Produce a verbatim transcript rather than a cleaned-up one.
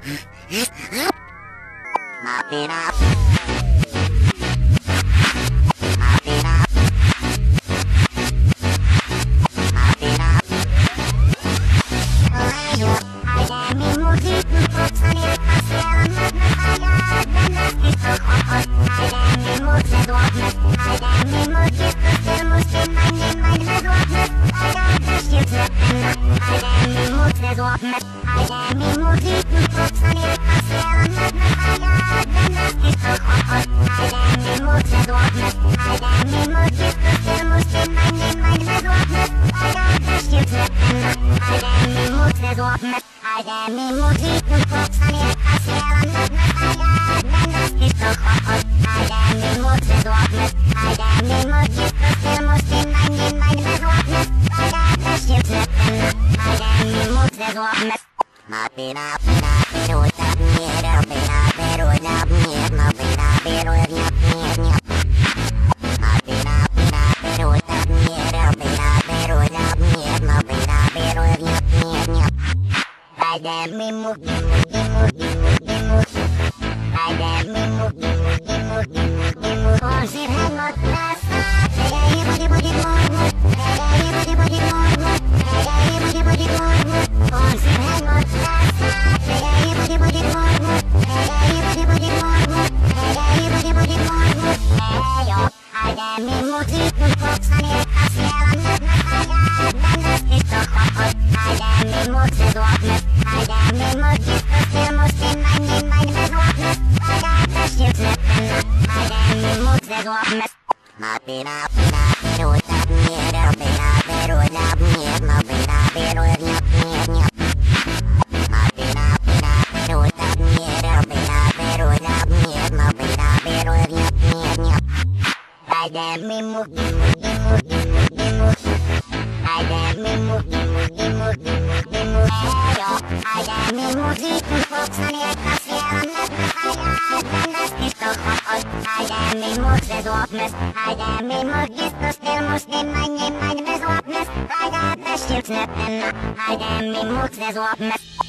Mop it up. I am in mood, there's